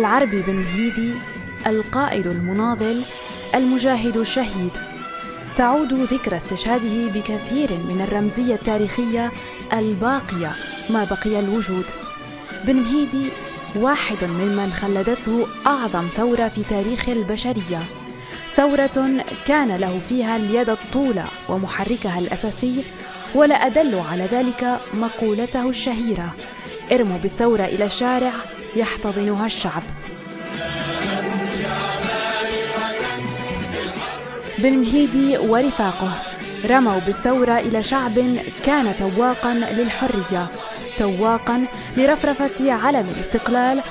العربي بن مهيدي القائد المناضل المجاهد الشهيد، تعود ذكرى استشهاده بكثير من الرمزية التاريخية الباقية ما بقي الوجود. بن مهيدي واحد ممن خلدته أعظم ثورة في تاريخ البشرية، ثورة كان له فيها اليد الطولة ومحركها الأساسي، ولا أدل على ذلك مقولته الشهيرة: ارموا بالثورة إلى الشارع يحتضنها الشعب. بن مهيدي ورفاقه رموا بالثورة إلى شعب كان تواقا للحرية، تواقا لرفرفة علم الاستقلال،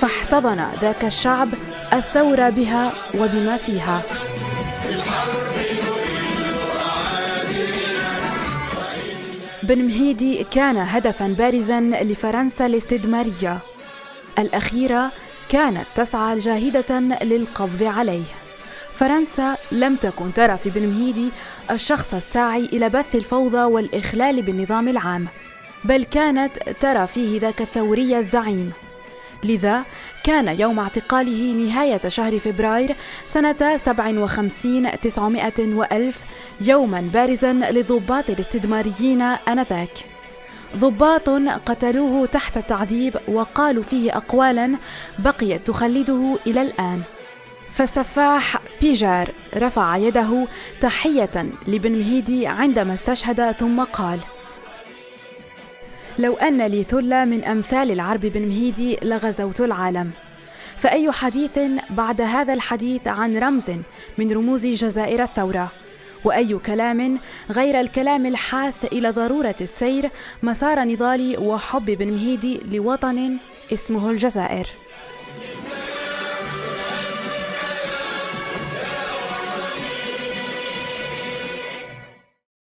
فاحتضن ذاك الشعب الثورة بها وبما فيها. بن مهيدي كان هدفا بارزا لفرنسا الاستدمارية الأخيرة، كانت تسعى جاهدة للقبض عليه. فرنسا لم تكن ترى في بن مهيدي الشخص الساعي إلى بث الفوضى والإخلال بالنظام العام، بل كانت ترى فيه ذاك الثوري الزعيم. لذا كان يوم اعتقاله نهاية شهر فبراير سنة 1957 يوما بارزا للضباط الاستدماريين آنذاك، ضباط قتلوه تحت التعذيب وقالوا فيه أقوالا بقيت تخلده إلى الآن. فالسفاح بيجار رفع يده تحية لبن مهيدي عندما استشهد، ثم قال: لو أن لي ثلة من أمثال العربي بن مهيدي لغزوت العالم، فأي حديث بعد هذا الحديث عن رمز من رموز جزائر الثورة؟ وأي كلام غير الكلام الحاث إلى ضرورة السير مسار نضالي وحب بن مهيدي لوطن اسمه الجزائر؟